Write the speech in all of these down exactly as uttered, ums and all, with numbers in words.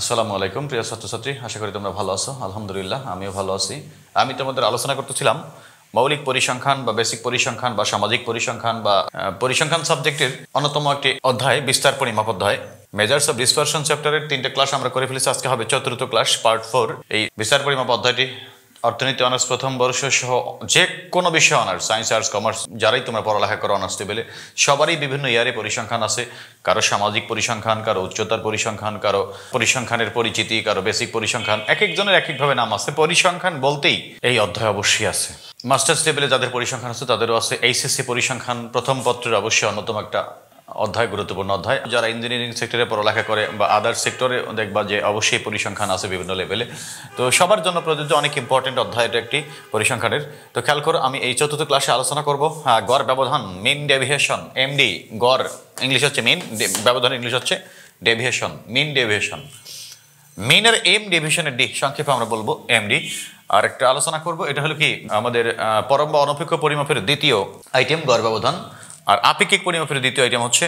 আসসালামু আলাইকুম প্রিয় ছাত্রছাত্রী আশা করি তোমরা ভালো আছো আলহামদুলিল্লাহ আমিও ভালো আছি আমি তোমাদের আলোচনা করতেছিলাম মৌলিক পরিসংখ্যান বা বেসিক পরিসংখ্যান বা সামাজিক পরিসংখ্যান বা পরিসংখ্যান সাবজেক্টের অন্যতম একটি অধ্যায় বিস্তার পরিমাপ অধ্যায় মেজার্স অফ ডিসপারশন চ্যাপ্টারের তিনটা ক্লাস আমরা করে ফেলেছি আজকে হবে চতুর্থ ক্লাস পার্ট ফোর এই বিস্তার পরিমাপ অধ্যায়টি অর্থনীতি অনার্স প্রথম বর্ষ সহ যে কোনো বিষয় অনার্স সায়েন্স আর্টস কমার্স যারাই তোমরা পড়ালেখা করো অনার্স লেভেলে সবারই বিভিন্ন ইয়ারে পরিসংখ্যান আছে কারো সামাজিক পরিসংখ্যান কারো উচ্চতার পরিসংখ্যান কারো পরিসংখ্যানের পরিচিতি কারো বেসিক পরিসংখ্যান এক একজনের এক একভাবে নাম আছে পরিসংখ্যান বলতেই এই অধ্যায় অবশ্যই আছে মাস্টার্স লেভেলে যাদের পরিসংখ্যান আছে তাদেরও আছে এইচএসসি পরিসংখ্যান প্রথম পত্রের অবশ্যই অন্যতম একটা অধ্যায় গুরুত্বপূর্ণ অধ্যায় যারা ইঞ্জিনিয়ারিং সেক্টরে পড়ালেখা করে বা আদার সেক্টরে দেখবা যে অবশ্যই পরিসংখ্যান আছে বিভিন্ন লেভেলে তো সবার জন্য প্রযোজ্য অনেক ইম্পর্টেন্ট অধ্যায় এটা একটি পরিসংখ্যানের তো খেয়াল করো আমি এই চতুর্থ ক্লাসে আলোচনা করবো গড় ব্যবধান মিন ডেভিয়েশন এমডি গড় ইংলিশ হচ্ছে মিন ব্যবধান ইংলিশ হচ্ছে ডেভিয়েশন মিন ডেভিয়েশন মিনের এম ডেভিয়েশনের ডি সংক্ষেপে আমরা বলবো এমডি আর একটা আলোচনা করবো এটা হলো কি আমাদের পরম বা অনপেক্ষ পরিমাপের দ্বিতীয় আইটেম গড় ব্যবধান আর আপেক্ষিক পরিমাপের দ্বিতীয় আইটেম হচ্ছে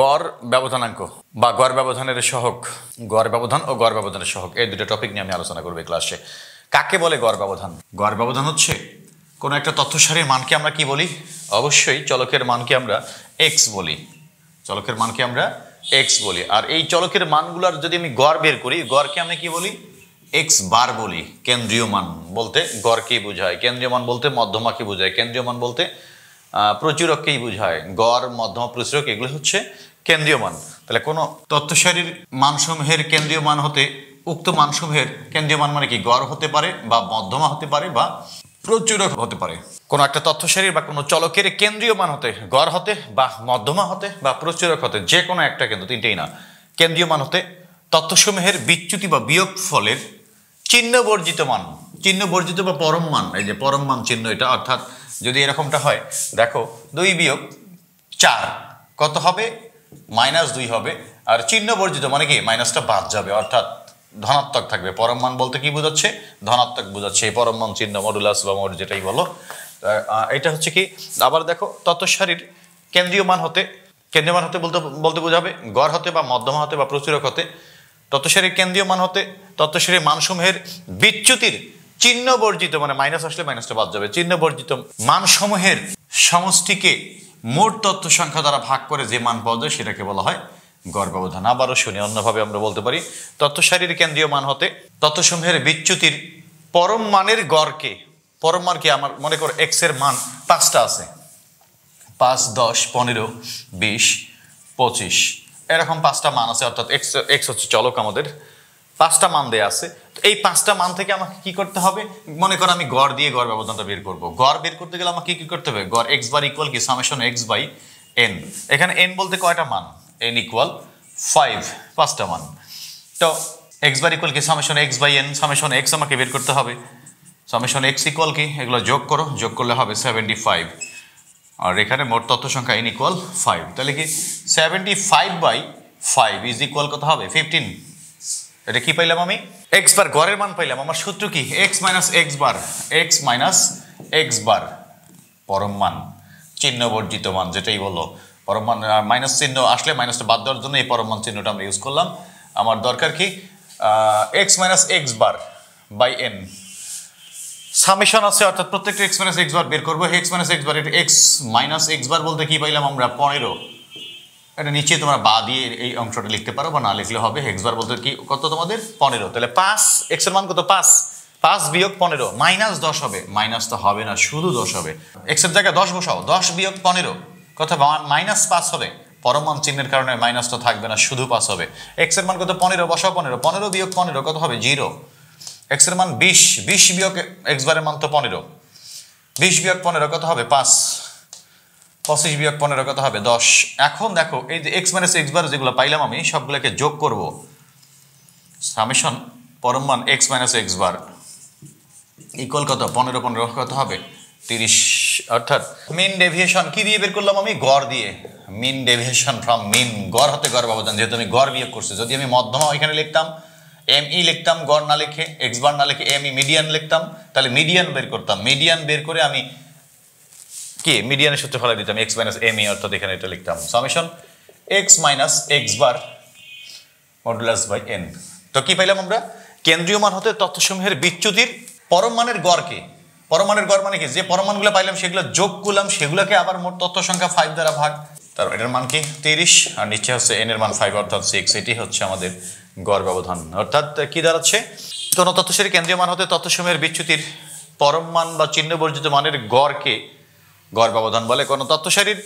গড় ব্যবধানাঙ্ক বা গড় ব্যবধানের সহগ গড় ব্যবধান ও গড় ব্যবধানের সহগ এই দুটো টপিক নিয়ে আমি আলোচনা করবো ক্লাসে কাকে বলে গড় ব্যবধান গড় ব্যবধান হচ্ছে কোনো একটা তথ্য সারির মানকে আমরা কি বলি অবশ্যই চলকের মানকে আমরা এক্স বলি চলকের মানকে আমরা এক্স বলি আর এই চলকের মানগুলার যদি আমি গড় বের করি গড়কে আমি কি বলি এক্স বার বলি কেন্দ্রীয় মান বলতে গড়কে বোঝায় কেন্দ্রীয় মান বলতে মধ্যমাকে বোঝায় কেন্দ্রীয় মান বলতে প্রচুরককেই বোঝায় গড় মধ্যমা প্রচুরক এগুলো হচ্ছে কেন্দ্রীয় মান তাহলে কোনো তথ্যসারীর মানসমূহের কেন্দ্রীয় মান হতে উক্ত মানসমূহের কেন্দ্রীয় মান মানে কি গড় হতে পারে বা মধ্যমা হতে পারে বা প্রচুরক হতে পারে কোনো একটা তথ্যসারীর বা কোনো চলকের কেন্দ্রীয় মান হতে গড় হতে বা মধ্যমা হতে বা প্রচুরক হতে যে কোনো একটা কিন্তু তিনটেই না কেন্দ্রীয় মান হতে তথ্যসমূহের বিচ্যুতি বা বিয়োগ ফলের চিহ্ন বর্জিত মান চিহ্ন বর্জিত বা পরম মান এই যে পরম মান চিহ্ন এটা অর্থাৎ যদি এরকমটা হয় দেখো দুই বিয়োগ চার কত হবে মাইনাস দুই হবে আর চিহ্ন বর্জিত মানে কি মাইনাসটা বাদ যাবে অর্থাৎ ধনাত্মক থাকবে পরম মান বলতে কি বোঝাচ্ছে ধনাত্মক বোঝাচ্ছে এই পরম মান চিহ্ন মডুলাস বা মড যেটাই বলো এটা হচ্ছে কি আবার দেখো তত্ত্বসারীর কেন্দ্রীয় মান হতে কেন্দ্রীয় মান হতে বলতে বলতে বোঝাবে গড় হতে বা মধ্যমা হতে বা প্রচুরক হতে তত্ত্বসারীর কেন্দ্রীয় মান হতে তত্ত্বসারীর মানসমূহের বিচ্যুতির চিহ্ন বর্জিত মানে মাইনাস আসলে মাইনাসটা বাদ যাবে চিহ্ন বর্জিত মানসমূহের সমষ্টিকে মোট তথ্য সংখ্যা দ্বারা ভাগ করে যে মান পাওয়া যায় সেটাকে বলা হয় গড় ব্যবধান আবারও শুনি অন্যভাবে আমরা বলতে পারি তথ্যসারীর কেন্দ্রীয় মান হতে তথ্যসমূহের বিচ্যুতির পরম মানের গড়কে পরম মান কি আমার মনে করো এক্স এর মান পাঁচটা আছে পাঁচ দশ পনেরো বিশ পঁচিশ এরকম পাঁচটা মান আছে অর্থাৎ এক্স এক্স হচ্ছে চলক আমাদের পাঁচটা মান দেয়া আছে তো এই পাঁচটা মান থেকে আমাকে কি করতে হবে মনে করো আমি গড় দিয়ে গড় ব্যবধানটা বের করবো গড় বের করতে গেলে আমাকে কি করতে হবে গড় এক্স বার ইকুয়াল কি সামেশন এক্স বাই এন এখানে এন বলতে কয়টা মান এন ইকুয়াল ফাইভ পাঁচটা মান তো এক্স বার ইকুয়াল কি summation x by N summation x আমাকে বের করতে হবে সামেশন এক্স ইকুয়াল কি এগুলো যোগ করো যোগ করলে হবে সেভেন্টি ফাইভ আর এখানে মোট তথ্য সংখ্যা এন ইকুয়াল ফাইভ তাহলে কি seventy five by five is equal কত হবে ফিফটিন এটা কি পাইলাম আমি এক্স বার গড়ের মান পাইলাম আমার সূত্র কি x minus x bar x minus x bar পরম মান চিহ্ন বর্জিত মান যেটাই বললো পরম মান মাইনাস চিহ্ন আসলে মাইনাসটা বাদ দেওয়ার জন্য এই পরম মান চিহ্নটা আমরা ইউজ করলাম আমার দরকার কি x minus x bar by N summation আছে অর্থাৎ প্রত্যেকটা এক্স মাইনাস এক্স বার বের করবো এক্স মাইনাস এক্স বার এটা এক্স মাইনাস এক্স বার বলতে কি পাইলাম আমরা পনেরো এটা নিচে তোমরা বা দিয়ে এই অংশটা লিখতে পারো বা না লিখলে হবে এক্স বার বলতে কি কত তোমাদের পনেরো তাহলে পাঁচ এক্সের মান কত পাঁচ পাঁচ বিয়োগ পনেরো মাইনাস দশ হবে মাইনাস তো হবে না শুধু দশ হবে এক্সের জায়গায় দশ বসাও দশ বিয়োগ পনেরো কত মাইনাস পাঁচ হবে পরম মান চিহ্নের কারণে মাইনাসটা থাকবে না শুধু পাঁচ হবে এক্সের মান কত পনেরো বসাও পনেরো পনেরো বিয়োগ পনেরো কত হবে জিরো এক্সের মান বিশ বিশ বিয়োগ এক্স বারের মান তো পনেরো বিশ বিয়োগ পনেরো কত হবে পাঁচ পঁচিশ বিয়োগ পনেরো কত হবে দশ এখন দেখো এই যে এক্স মাইনাস এক্স বার যেগুলো পাইলাম আমি সবগুলোকে যোগ করব সামেশন পরম মান x minus x bar equal কত পনেরো পনেরো কত হবে তিরিশ অর্থাৎ মিন ডেভিয়েশন কি দিয়ে বের করলাম আমি গড় দিয়ে মিন ডেভিয়েশন ফ্রম মিন গড় হতে গড় ব্যবধান যেহেতু আমি গড় বিয়োগ করছি যদি আমি মধ্যমা ওইখানে লিখতাম এম ই লিখতাম গড় না লিখে এক্স বার না লিখে এম ই মিডিয়ান লিখতাম তাহলে মিডিয়ান বের করতাম মিডিয়ান বের করে আমি কি মিডিয়ানের সূত্রে ফেলে দিতাম এক্স মাইনাস এম ই অর্থাৎ এখানে এটা লিখতাম summation x minus x bar modulus by N तो कि पाइलाम आमरा केंद्रीय मान होते तथ्यसमूहेर बिच्युतिर परम मानेर गड़के परम मानेर गड़ माने कि जे परम मानगुलो पाइलाम सेगुलो जोग करलाम सेगुलोके आबार मोट तथ्य संख्या पाँच द्वारा भाग तार एटार मान कि त्रिश और नीचे होच्छे एन एर मान पाँच अर्थात छह एटी होच्छे आमादेर गड़ व्यवधान अर्थात कि दाड़ाच्छे जन तथ्यसेर केंद्रीय मान होते तथ्यसमूहेर बिच्युतिर परम मान बा चिह्न वर्जित मानेर गड़के गड़ व्यवधान बले कोनो तथ्यसारिर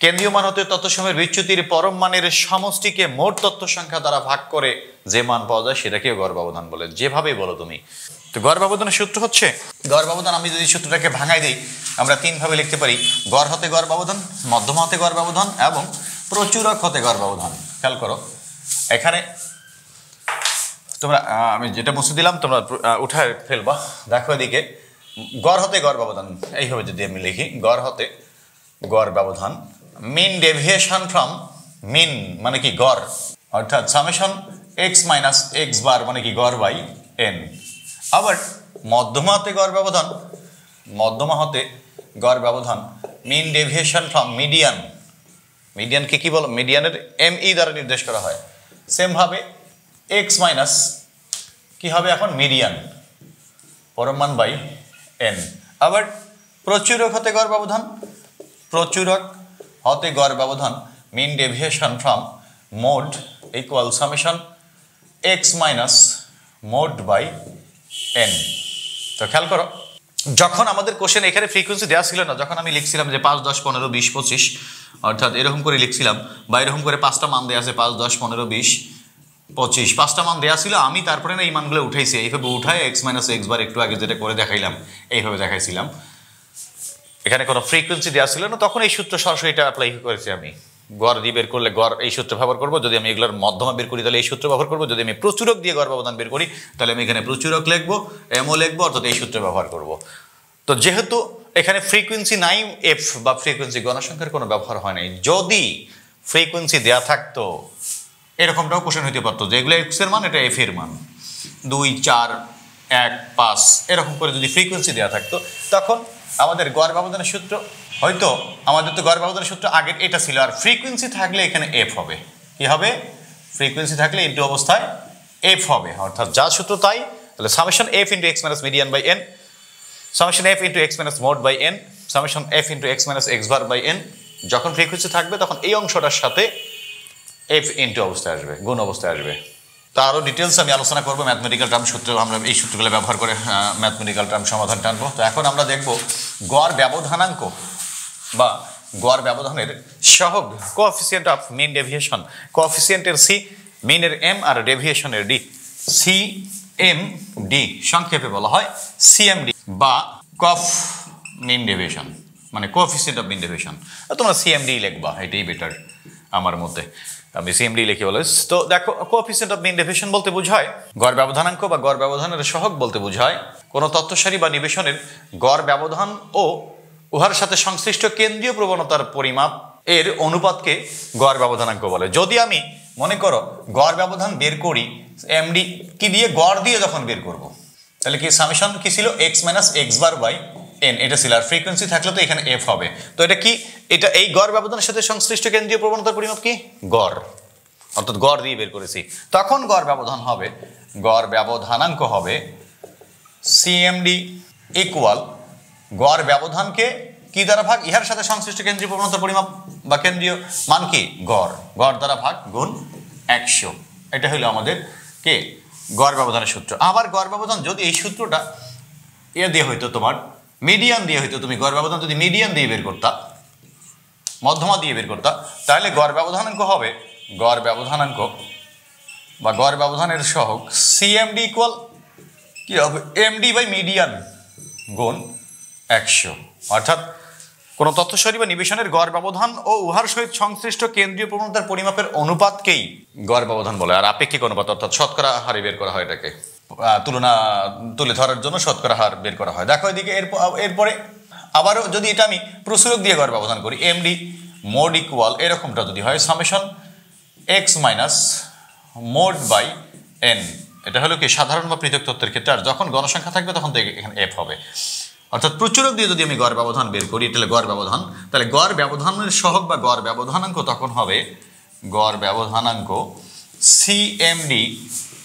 केंद्रीय मान होते तत्समूहेर बिच्युतिर परम मानेर समष्टिके मोट तत्व संख्या द्वारा भाग करे जे मान पाওয়া যায় সেটাকেও গড় ব্যবধান বলে যেভাবেই বলো তুমি তো গড় ব্যবধানের সূত্র হচ্ছে গড় ব্যবধান আমি যদি সূত্রটাকে ভাঙাই দেই আমরা তিন ভাবে লিখতে পারি গড় হতে গড় ব্যবধান মধ্যম হতে গড় ব্যবধান এবং প্রচুরক হতে গড় ব্যবধান খেয়াল করো এখানে তোমরা আমি যেটা মুছে দিলাম তোমরা উঠায় ফেলবা দেখো এদিকে গড় হতে গড় ব্যবধান এইভাবে যদি আমি লিখি গড় হতে গড় ব্যবধান mean deviation from mean माने कि गौर अर्थात summation x minus x bar माने कि गौर बाई n अब मध्यमा होते गौर व्यवधान मध्यमा होते गौर व्यवधान mean deviation from median median के की बोलो median m e द्वारा निर्देश करा है सेम भावे x माइनस की हवे अपन median परम मान बाई n अब प्रचुरक होते गौर व्यवधान प्रचुरक होते गौर व्यवधान mean deviation from mode equal summation x minus mode by N तो ख्याल करो যখন আমাদের কোশ্চেন এখানে ফ্রিকোয়েন্সি দেয়া ছিল না যখন আমি লিখছিলাম যে পাঁচ দশ পনেরো বিশ পঁচিশ অর্থাৎ এরকম করে লিখছিলাম বা এরকম করে পাঁচটা মান দেয়া আছে পাঁচ দশ পনেরো বিশ পঁচিশ পাঁচটা মান দেয়া ছিল আমি তারপরে না এই মানগুলো উঠাইছি এইভাবে উঠায় x - x বার একটু আগে যেটা করে দেখাইলাম এইভাবে দেখাইছিলাম এখানে কোন ফ্রিকোয়েন্সি দেয়া ছিল না তখন এই সূত্র সরাসরি এটা अप्लाई করেছি আমি গড় দিয়ে বের করলে গড় এই সূত্র ব্যবহার করব যদি আমি এগুলোর মধ্যমা বের করি তাহলে এই সূত্র ব্যবহার করব যদি আমি প্রচুরক দিয়ে গড় ব্যবধান বের করি তাহলে আমি এখানে প্রচুরক লিখব এমও লিখব অর্থাৎ এই সূত্র ব্যবহার করব তো যেহেতু এখানে ফ্রিকোয়েন্সি নাই এফ বা ফ্রিকোয়েন্সি গণসংখ্যার কোনো ব্যবহার হয় নাই যদি ফ্রিকোয়েন্সি দেয়া থাকতো এরকমটাও কোশ্চেন হতে পারতো যে এগুলো x এর মান এটা f এর মান দুই চার এক পাঁচ এরকম করে যদি ফ্রিকোয়েন্সি দেয়া থাকতো তখন আমাদের গড় ব্যবধানের সূত্র হয়তো আমাদের তো গড় ব্যবধানের সূত্র আগে এটা ছিল আর ফ্রিকোয়েন্সি থাকলে এখানে f হবে কি হবে ফ্রিকোয়েন্সি থাকলে ইনটু অবস্থায় f হবে অর্থাৎ যা সূত্র তাই তাহলে summation f into x - median by n summation f into x - mode by n summation f into x - x bar by n যখন ফ্রিকোয়েন্সি থাকবে তখন এই অংশটার সাথে f ইনটু অবস্থায় আসবে গুণ অবস্থায় আসবে तो आरो डिटेल्स आमी आलोचना करब मैथमेटिकल टर्म सूत्र आमरा एई सूत्रगुलो व्यवहार करे मैथमेटिकल टर्म समाधान टानबो तो एखन आमरा देखबो गड़ व्यवधानांक बा गड़ व्यवधानेर सहग कोएफिशिएंट अफ मीन डेविएशन कोएफिशिएंटेर सी मीनेर एम और डेविएशनेर डी सी एम डी संक्षेपे बला हय सी एम डी बा कफ मीन डेविएशन माने कोएफिशिएंट अफ मीन डेविएशन तोमरा सी एम डी लिखबा एटाई बेटार आमार मते আমি সিএমডি লিখে বলছি তো দেখো কোএফিসিয়েন্ট অফ মিন ডেভিয়েশন বলতে বোঝায় গড় ব্যবধানাঙ্ক বা গড় ব্যবধানের সহগ বলতে বোঝায় কোনো তত্ত্বসারি বা নিবেশনের গড় ব্যবধান ও উহার সাথে সংশ্লিষ্ট কেন্দ্রীয় প্রবণতার পরিমাপ এর অনুপাতকে গড় ব্যবধানাঙ্ক বলে যদি আমি মনে করো গড় ব্যবধান বের করি এমডি কি দিয়ে গড় দিয়ে যখন বের করব তাহলে কি সামেশন কি ছিল x - x bar by n এটা ছিল আর ফ্রিকোয়েন্সি থাকলে তো এখানে f হবে তো এটা কি এটা এই গড় ব্যবধানের সাথে সংশ্লিষ্ট কেন্দ্রীয় প্রবণতার পরিমাপ কি গড় অর্থাৎ গড় দিয়ে বের করেছি তখন গড় ব্যবধান হবে গড় ব্যবধানাঙ্ক হবে সিএমডি ইকুয়াল গড় ব্যবধানকে কি দ্বারা ভাগ ইহার সাথে সংশ্লিষ্ট কেন্দ্রীয় প্রবণতার পরিমাপ বা কেন্দ্রীয় মান কি গড় গড় দ্বারা ভাগ গুণ একশো এটা হলো আমাদের কে গড় ব্যবধানের সূত্র আবার গড় ব্যবধান যদি এই সূত্রটা এ দিয়ে হয়তো তোমার মিডিয়ান দিয়ে হয়তো তুমি গড় ব্যবধান যদি মিডিয়ান দিয়ে বের করতা মধ্যমা দিয়ে বের করতা তাহলে গড় ব্যবধানাঙ্ক হবে গড় ব্যবধানাঙ্ক বা গড় ব্যবধানের সহগ সিএমডি ইকুয়াল কি হবে এমডি বাই মিডিয়ান গুণ একশো অর্থাৎ কোন তথ্যসারি বা নিবেশনের গড় ব্যবধান ও উহার সহিত সংশ্লিষ্ট কেন্দ্রীয় প্রবণতার পরিমাপের অনুপাতকেই গড় ব্যবধান বলে আর আপেক্ষিক অনুপাত অর্থাৎ শতকরা হারে বের করা হয় এটাকে তুলনা তুলে ধরার জন্য শতকরা হার বের করা হয় দেখো এদিকে এর এরপরে আবারও যদি এটা আমি প্রচুরক দিয়ে গড় ব্যবধান করি এমডি মোড ইকুয়াল এরকমটা যদি হয় summation x minus mode by N এটা হলো কি সাধারণ বা পৃথক তত্ত্বের ক্ষেত্রে আর যখন গণসংখ্যা থাকবে তখন তো এখানে এফ হবে অর্থাৎ প্রচুরক দিয়ে যদি আমি গড় ব্যবধান বের করি তাহলে গড় ব্যবধান তাহলে গড় ব্যবধানের সহগ বা গড় ব্যবধানাঙ্ক তখন হবে গড় ব্যবধানাঙ্ক সিএমডি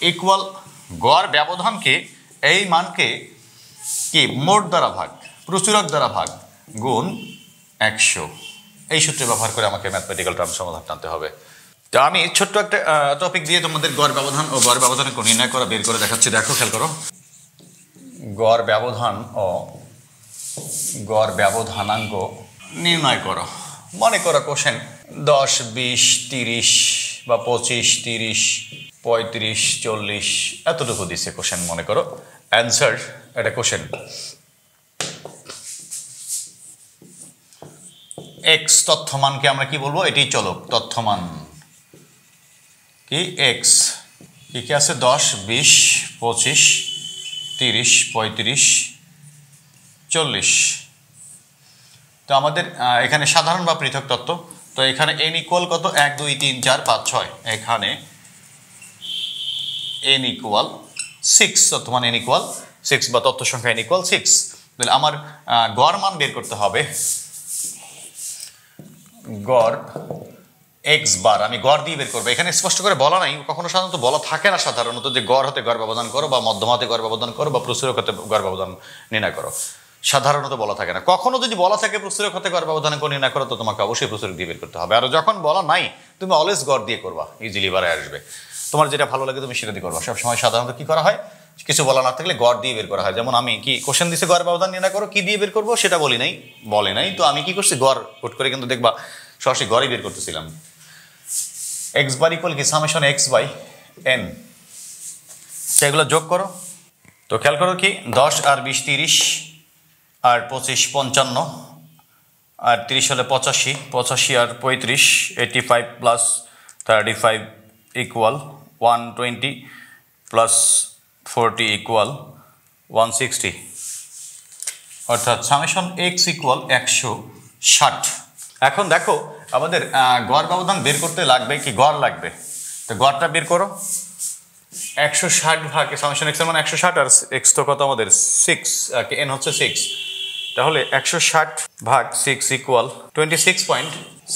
इक्वल गड़ व्यवधान के मान के कि मोट द्वारा भाग प्रचुरक द्वारा भाग गुण एकशो এই সূত্রে ব্যবহার করে আমাকে ম্যাথমেটিক্যাল টার্ম সমাধান টানতে হবে। তো আমি ছোট্ট একটা টপিক দিয়ে তোমাদের গড় ব্যবধান ও গড় ব্যবধানের কোণ নির্ণয় করা বের করে দেখাচ্ছি। দেখো খেয়াল করো, গড় ব্যবধান ও গড় ব্যবধানাঙ্ক নির্ণয় করো। মনে করো কোশ্চেন দশ বিশ তিরিশ বা পঁচিশ তিরিশ পঁয়ত্রিশ চল্লিশ এতটুকু দিচ্ছে কোশ্চেন। মনে করো অ্যান্সার এটা কোশ্চেন एक्स तथ्यमान के आमरा की बोलबो एटी चलक तथ्यमान कि एक्स कि क्या से दस बीस पचिस त्रिश पैंतीस चल्लिस। तो आमादेर एखाने साधारण बा पृथक तत्व तो एखाने एन इक्वल कत एक दुई तीन चार पाँच छय एखाने एन इक्वल सिक्स तथ्यमान एन इक्वल सिक्स बा तथ्य संख्या एन इक्वल सिक्स। ताहले आमार गड़ मान बेर करते हबे। গড় এক্স বার আমি গড় দিয়ে বের করবো। এখানে স্পষ্ট করে বলা নাই, কখনো সাধারণত বলা থাকে না সাধারণত যে গড় হতে গড় ব্যবধান করো বা মধ্যমাতে গড় ব্যবধান করো বা প্রচুরক হতে গড় ব্যবধান নির্ণয় করো, সাধারণত বলা থাকে না। কখনো যদি বলা থাকে প্রচুরক হতে গড় ব্যবধান করে নির্ণয় করো তো তোমাকে অবশ্যই প্রচুরক দিয়ে বের করতে হবে। আর যখন বলা নাই তুমি অলওয়েজ গড় দিয়ে করবা, ইজিলি বারে আসবে। তোমার যেটা ভালো লাগে তুমি সেটা দিয়ে করবা। সবসময় সাধারণত কী করা হয়, কিছু বলা না থাকলে গড় দিয়ে বের করা হয়। যেমন আমি কি কোশ্চেন দিচ্ছি গড় ব্যবধান নির্ণয় করো, কী দিয়ে বের করবো সেটা বলি নাই বলে নাই তো আমি কি করছি গড় হুট করে, কিন্তু দেখবা সরাসরি গড়ে বের করতেছিলাম। এক্স বার ইকুয়াল কি সামেশন এক্স বাই এন, সেগুলো যোগ করো। তো খেয়াল করো কি দশ আর বিশ তিরিশ আর পঁচিশ পঞ্চান্ন আর তিরিশ হলে পঁচাশি, পঁচাশি আর পঁয়ত্রিশ eighty five plus thirty five equal one twenty plus forty equal one sixty, অর্থাৎ সামেশন এক্স ইকুয়াল একশো ষাট। এখন দেখো আমাদের গড় ব্যবধান বের করতে লাগবে কি গড় লাগবে, তো গড়টা বের করো। একশো ষাট ভাগ সামেশন এক্সের মানে একশো ষাট আর এক্স তো কত আমাদের সিক্স, এন হচ্ছে সিক্স, তাহলে একশো ষাট ভাগ six equal twenty six point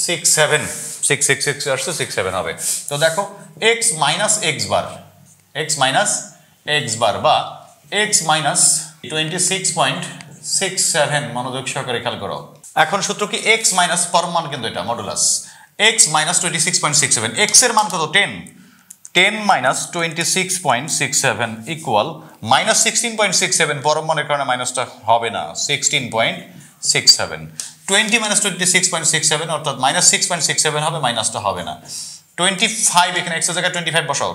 six seven, six six six আসছে সিক্স সেভেন হবে। তো দেখো x minus x bar, x minus x bar বা x minus twenty six point six seven মনোযোগ সহকারে খেয়াল করো। এখন সূত্র কি এক্স মাইনাস পরম মান, কিন্তু এটা modulus X minus twenty six point six seven, এক্সের মান কত ten, ten minus twenty six point six seven equal minus sixteen point six seven, পরম মানের কারণে মাইনাসটা হবে না, sixteen point six seven. Twenty minus twenty six point six seven অর্থাৎ minus six point six seven হবে, মাইনাসটা হবে না। টোয়েন্টি ফাইভ এখানে এক্সের জায়গায় টোয়েন্টি ফাইভ বসাও,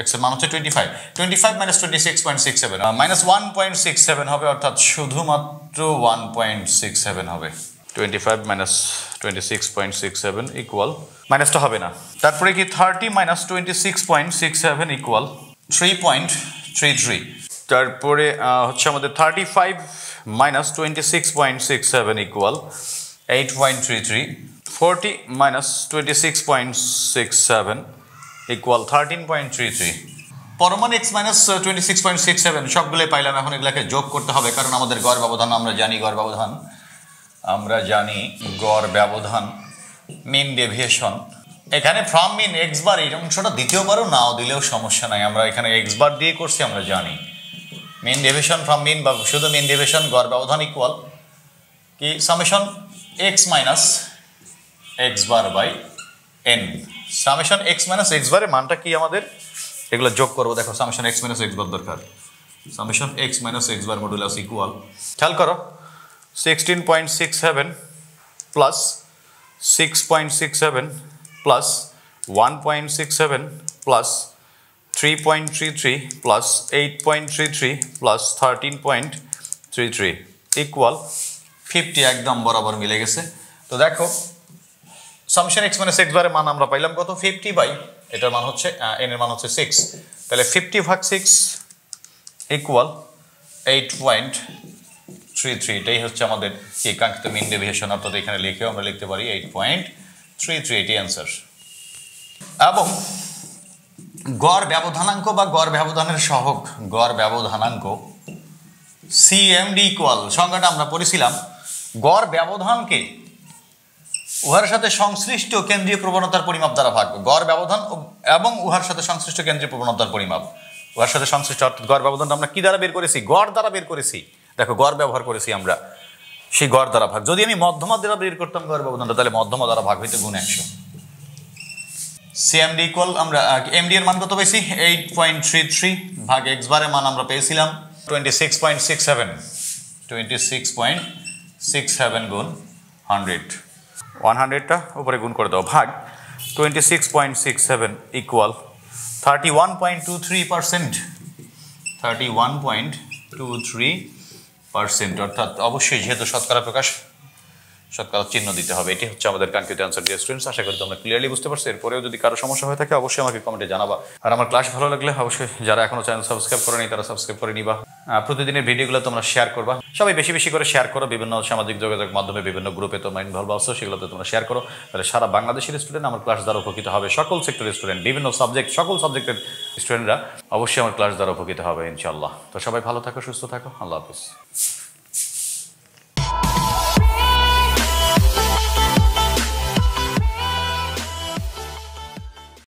এক্সের মান হচ্ছে twenty five, twenty five minus twenty six point six seven minus one point six seven হবে, অর্থাৎ শুধুমাত্র ওয়ান পয়েন্ট সিক্স সেভেন হবে। Twenty five minus twenty six point six seven equal মাইনাসটা হবে না। তারপরে কি thirty minus twenty six point six seven equal three point three three. তারপরে হচ্ছে আমাদের thirty five minus twenty six point six seven equal eight point three three, forty minus twenty six point six seven equal thirteen point three three. পরমান X minus twenty six point six seven সবগুলোই পাইলাম। এখন এগুলাকে যোগ করতে হবে, কারণ আমাদের গড় ব্যবধান আমরা জানি গড় ব্যবধান আমরা জানি গড় ব্যবধান মিন ডেভিয়েশন। এখানে ফ্রম মিন এক্স বার এই অংশটা দ্বিতীয়বারও নাও দিলেও সমস্যা নাই, আমরা এখানে এক্স বার দিয়ে করছি আমরা জানি। মিন ডেভিয়েশন ফ্রম মিন বা শুধু মিন ডেভিয়েশন গড় ব্যবধান ইকুয়াল কি summation x minus x bar by N, summation x minus x বারের মানটা কি আমাদের এগুলো যোগ করবো। দেখো summation x minus x bar দরকার, summation x minus x bar modulus equal খেয়াল করো sixteen point six seven plus six point six seven plus one point six seven plus three point three three plus eight point three three plus thirteen point three three equal fifty एकदम बराबर मिले गेছে। तो देखो summation x minus x बारे मान আমরা পাইলাম কত फिफ्टी बाई এটার মান হচ্ছে n এর मान হচ্ছে सिक्स, তাহলে फिफ्टी ভাগ six equal eight point three three. এটাই হচ্ছে আমাদের এই কাঙ্ক্ষিত মিন ডেভিয়েশন, অর্থাৎ এখানে লিখেও আমরা লিখতে পারি এইট পয়েন্ট থ্রি থ্রি, এটি অ্যান্সার। এবং গড় ব্যবধানাঙ্ক বা গড় ব্যবধানের সহগ গড় ব্যবধানাঙ্ক সিএমডি ইকুয়াল সংজ্ঞাটা আমরা পড়েছিলাম। গড় ব্যবধানকে উহার সাথে সংশ্লিষ্ট কেন্দ্রীয় প্রবণতার পরিমাপ দ্বারা ভাগ, গড় ব্যবধান এবং উহার সাথে সংশ্লিষ্ট কেন্দ্রীয় প্রবণতার পরিমাপ ওর সাথে সংশ্লিষ্ট অর্থাৎ গড় ব্যবধানটা আমরা কি দ্বারা বের করেছি, গড় দ্বারা বের করেছি। দেখো গড় ব্যবহার করেছি আমরা, সেই গড় দ্বারা ভাগ। যদি আমি মধ্যমা দ্বারা বের করতাম গড় ব্যবধানটা, তাহলে মধ্যমা দ্বারা ভাগ হইতো গুণ একশো। সিএমডি ইকুয়াল আমরা এমডি এর মান কত পেয়েছি এইট পয়েন্ট থ্রি থ্রি ভাগ এক্স বারের মান আমরা পেয়েছিলাম twenty six point six seven twenty six point six seven গুণ হান্ড্রেড। ওয়ান হান্ড্রেডটা উপরে গুণ করে দাও ভাগ twenty six point six seven equal thirty one point two three percent thirty one point two three percent. অর্থাৎ অবশ্যই যেহেতু শতকরা প্রকাশ, শতকরা চিহ্ন দিতে হবে। এটি হচ্ছে আমাদের কাঙ্ক্ষিত অ্যান্সার। ডিয়ার স্টুডেন্টস, আশা করি তোমরা ক্লিয়ারলি বুঝতে পারছো। এরপরেও যদি কারো সমস্যা হয়ে থাকে অবশ্যই আমাকে কমেন্টে জানাবা। আর আমার ক্লাস ভালো লাগলে অবশ্যই যারা এখনো চ্যানেল সাবস্ক্রাইব করেনি তারা সাবস্ক্রাইব করে নিবা। প্রতিদিনের ভিডিওগুলো তোমরা শেয়ার করবা, সবাই বেশি বেশি করে শেয়ার করো। বিভিন্ন সামাজিক যোগাযোগ মাধ্যমে বিভিন্ন গ্রুপে তোমরা ইনভলভ আছো, সেগুলোতে তোমরা শেয়ার করো। তাহলে সারা বাংলাদেশের স্টুডেন্ট আমার ক্লাস দ্বারা উপকৃত হবে। সকল সেক্টরের স্টুডেন্ট, বিভিন্ন সাবজেক্ট, সকল সাবজেক্টের স্টুডেন্টরা অবশ্যই আমার ক্লাস দ্বারা উপকৃত হবে ইনশাআল্লাহ। তো সবাই ভালো থাকো, সুস্থ থাকো। আল্লাহ হাফিজ।